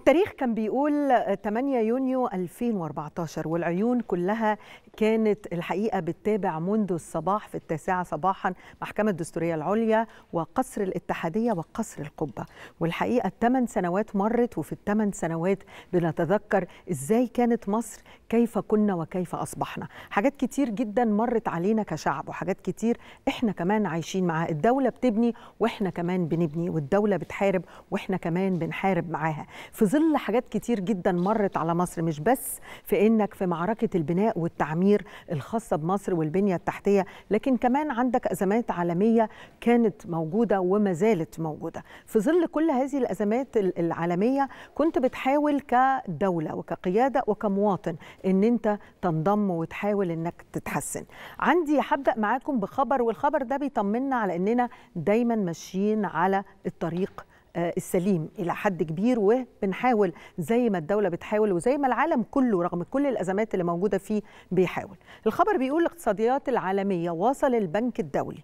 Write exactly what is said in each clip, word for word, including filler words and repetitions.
التاريخ كان بيقول ثمانية يونيو ألفين وأربعة عشر، والعيون كلها كانت الحقيقة بتتابع منذ الصباح في التاسعة صباحا محكمة الدستورية العليا وقصر الاتحادية وقصر القبة. والحقيقة الثمان سنوات مرت، وفي الثمان سنوات بنتذكر ازاي كانت مصر، كيف كنا وكيف أصبحنا. حاجات كتير جدا مرت علينا كشعب، وحاجات كتير احنا كمان عايشين معاها. الدولة بتبني واحنا كمان بنبني، والدولة بتحارب واحنا كمان بنحارب معاها، في ظل حاجات كتير جدا مرت على مصر. مش بس في انك في معركة البناء والتعمير الخاصة بمصر والبنية التحتية، لكن كمان عندك أزمات عالمية كانت موجودة وما زالت موجودة. في ظل كل هذه الأزمات العالمية كنت بتحاول كدولة وكقيادة وكمواطن ان انت تنضم وتحاول انك تتحسن. عندي هبدأ معاكم بخبر، والخبر ده بيطمنا على اننا دايما ماشيين على الطريق السليم إلى حد كبير، وبنحاول زي ما الدولة بتحاول وزي ما العالم كله رغم كل الأزمات اللي موجودة فيه بيحاول. الخبر بيقول الاقتصاديات العالمية، وصل البنك الدولي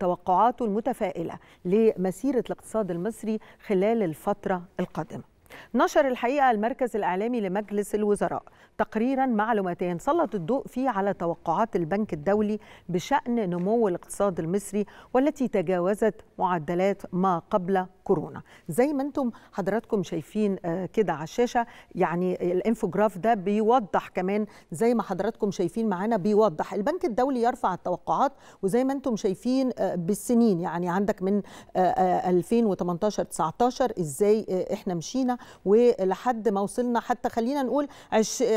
توقعاته المتفائلة لمسيرة الاقتصاد المصري خلال الفترة القادمة. نشر الحقيقة المركز الإعلامي لمجلس الوزراء تقريرا معلوماتيا سلط الضوء فيه على توقعات البنك الدولي بشأن نمو الاقتصاد المصري، والتي تجاوزت معدلات ما قبل كورونا. زي ما انتم حضراتكم شايفين كده على الشاشة، يعني الانفوجراف ده بيوضح كمان زي ما حضراتكم شايفين معانا، بيوضح البنك الدولي يرفع التوقعات. وزي ما انتم شايفين بالسنين، يعني عندك من ألفين وثمانية عشر تسعة عشر ازاي احنا مشينا ولحد ما وصلنا، حتى خلينا نقول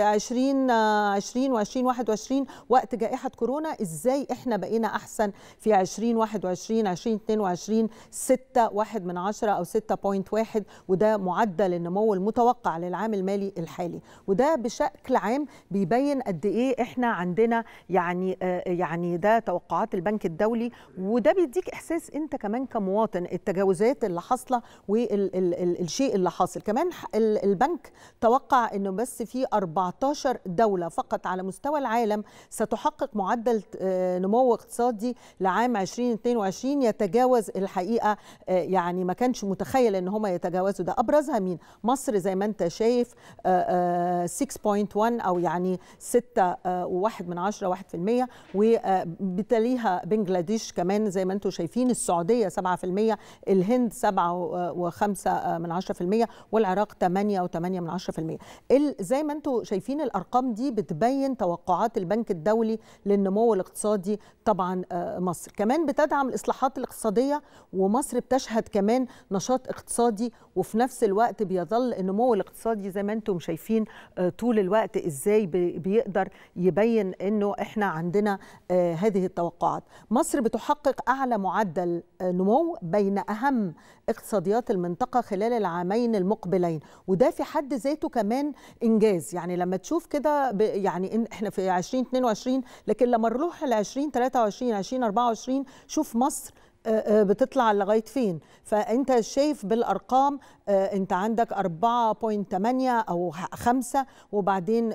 عشرين عشرين وعشرين واحد وعشرين وقت جائحة كورونا، ازاي احنا بقينا احسن في عشرين واحد وعشرين عشرين اثنين وعشرين ستة واحد من عشرة او ستة فاصلة واحد، وده معدل النمو المتوقع للعام المالي الحالي. وده بشكل عام بيبين قد ايه احنا عندنا، يعني يعني ده توقعات البنك الدولي، وده بيديك احساس انت كمان كمواطن التجاوزات اللي حاصله والشيء اللي حاصل. كمان البنك توقع انه بس في أربعة عشر دولة فقط على مستوى العالم ستحقق معدل نمو اقتصادي لعام عشرين اثنين وعشرين يتجاوز الحقيقة، يعني ما كانش متخيل ان هم يتجاوزوا ده. ابرزها مين؟ مصر زي ما انت شايف ستة فاصلة واحد او يعني ستة فاصلة واحد من عشرة واحد في المية، وبتليها بنجلاديش كمان زي ما انتم شايفين، السعودية سبعة في المية، الهند سبعة فاصلة خمسة من عشرة في المية، والعراق ثمانية فاصلة ثمانية من عشرة في المية. زي ما انتم شايفين الارقام دي بتبين توقعات البنك الدولي للنمو الاقتصادي. طبعا مصر كمان بتدعم الاصلاحات الاقتصاديه، ومصر بتشهد كمان نشاط اقتصادي، وفي نفس الوقت بيظل النمو الاقتصادي زي ما انتم شايفين طول الوقت ازاي بيقدر يبين انه احنا عندنا هذه التوقعات. مصر بتحقق اعلى معدل نمو بين اهم اقتصاديات المنطقه خلال العامين المقبلين، وده في حد ذاته كمان انجاز. يعني لما تشوف كده، يعني احنا في عشرين اثنين وعشرين، لكن لما نروح ل عشرين ثلاثة وعشرين عشرين أربعة وعشرين شوف مصر بتطلع لغايه فين. فانت شايف بالارقام انت عندك أربعة فاصلة ثمانية او خمسة، وبعدين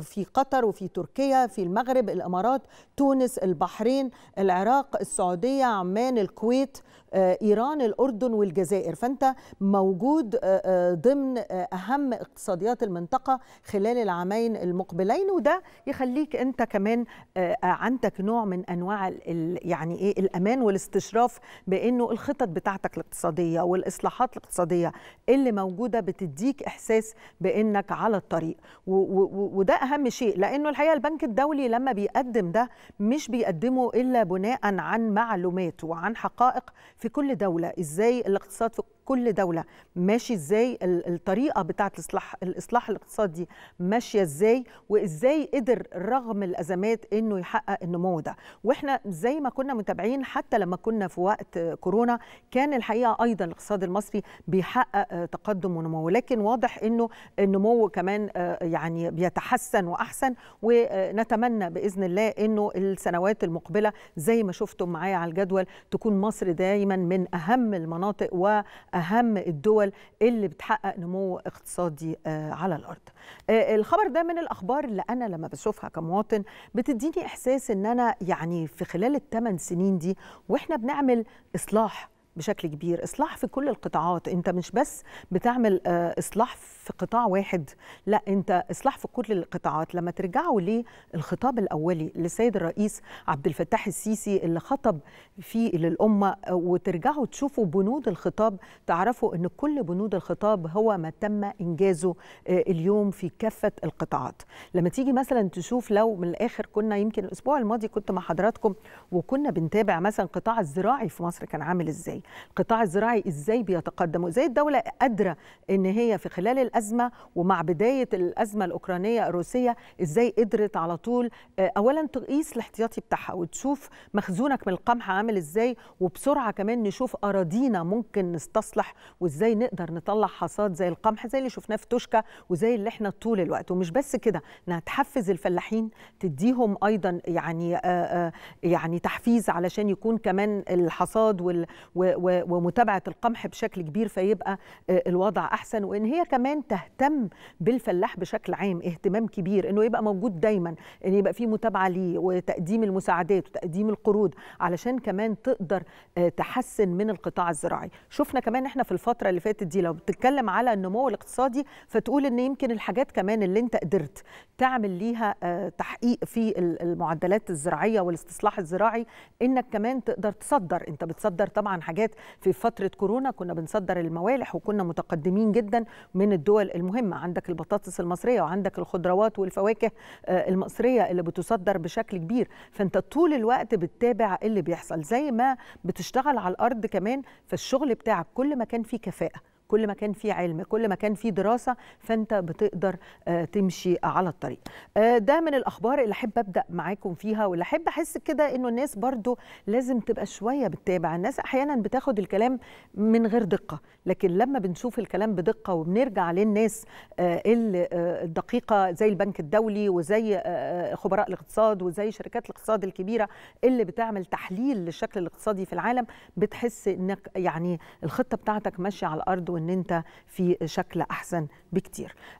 في قطر وفي تركيا، في المغرب، الامارات، تونس، البحرين، العراق، السعوديه، عمان، الكويت، ايران، الاردن، والجزائر. فانت موجود ضمن اهم اقتصاديات المنطقه خلال العامين المقبلين، وده يخليك انت كمان عندك نوع من انواع يعني ايه الامان والاستشراف بأنه الخطط بتاعتك الاقتصادية والإصلاحات الاقتصادية اللي موجودة بتديك إحساس بأنك على الطريق. وده أهم شيء، لأنه الحقيقة البنك الدولي لما بيقدم ده مش بيقدمه إلا بناء عن معلومات وعن حقائق في كل دولة، إزاي الاقتصاد في كل دولة ماشي ازاي، الطريقة بتاعت الإصلاح الإصلاح الاقتصادي ماشية ازاي، وازاي قدر رغم الأزمات انه يحقق النمو ده. واحنا زي ما كنا متابعين حتى لما كنا في وقت كورونا، كان الحقيقة ايضا الاقتصاد المصري بيحقق تقدم ونمو، لكن واضح انه النمو كمان يعني بيتحسن واحسن. ونتمنى بإذن الله انه السنوات المقبلة زي ما شفتم معايا على الجدول تكون مصر دايما من اهم المناطق و أهم الدول اللي بتحقق نمو اقتصادي على الأرض. الخبر ده من الأخبار اللي أنا لما بشوفها كمواطن بتديني إحساس إن أنا يعني في خلال الثمان سنين دي وإحنا بنعمل إصلاح بشكل كبير، إصلاح في كل القطاعات. أنت مش بس بتعمل إصلاح في قطاع واحد، لا أنت إصلاح في كل القطاعات. لما ترجعوا للخطاب الأولي للسيد الرئيس عبد الفتاح السيسي اللي خطب فيه للأمة، وترجعوا تشوفوا بنود الخطاب، تعرفوا أن كل بنود الخطاب هو ما تم إنجازه اليوم في كافة القطاعات. لما تيجي مثلا تشوف، لو من الآخر كنا يمكن الأسبوع الماضي كنت مع حضراتكم وكنا بنتابع مثلا القطاع الزراعي في مصر كان عامل إزاي، القطاع الزراعي ازاي بيتقدم، وازاي الدوله قادره ان هي في خلال الازمه ومع بدايه الازمه الاوكرانيه الروسيه ازاي قدرت على طول اولا تقيس الاحتياطي بتاعها وتشوف مخزونك من القمح عامل ازاي، وبسرعه كمان نشوف اراضينا ممكن نستصلح وازاي نقدر نطلع حصاد زي القمح زي اللي شفناه في توشكا وزي اللي احنا طول الوقت. ومش بس كده، انها تحفز الفلاحين، تديهم ايضا يعني آآ يعني تحفيز علشان يكون كمان الحصاد وال ومتابعة القمح بشكل كبير فيبقى الوضع أحسن. وإن هي كمان تهتم بالفلاح بشكل عام اهتمام كبير، إنه يبقى موجود دايما، إن يبقى في متابعة ليه وتقديم المساعدات وتقديم القروض علشان كمان تقدر تحسن من القطاع الزراعي. شفنا كمان إحنا في الفترة اللي فاتت دي، لو بتتكلم على النمو الاقتصادي فتقول إن يمكن الحاجات كمان اللي أنت قدرت تعمل ليها تحقيق في المعدلات الزراعية والاستصلاح الزراعي، إنك كمان تقدر تصدر. أنت بتصدر طبعا حاجات، في فترة كورونا كنا بنصدر الموالح وكنا متقدمين جدا من الدول المهمة، عندك البطاطس المصرية وعندك الخضروات والفواكه المصرية اللي بتصدر بشكل كبير. فانت طول الوقت بتتابع اللي بيحصل زي ما بتشتغل على الأرض كمان، فالشغل بتاعك كل ما كان فيه كفاءة، كل ما كان في علم، كل ما كان في دراسة، فأنت بتقدر تمشي على الطريق. ده من الأخبار اللي أحب أبدأ معاكم فيها، واللي أحب أحس كده إنه الناس برضو لازم تبقى شوية بتتابع. الناس أحيانا بتاخد الكلام من غير دقة، لكن لما بنشوف الكلام بدقة وبنرجع للناس الدقيقة زي البنك الدولي وزي خبراء الاقتصاد وزي شركات الاقتصاد الكبيرة اللي بتعمل تحليل للشكل الاقتصادي في العالم، بتحس إنك يعني الخطة بتاعتك ماشية على الأرض، ان انت في شكل احسن بكتير.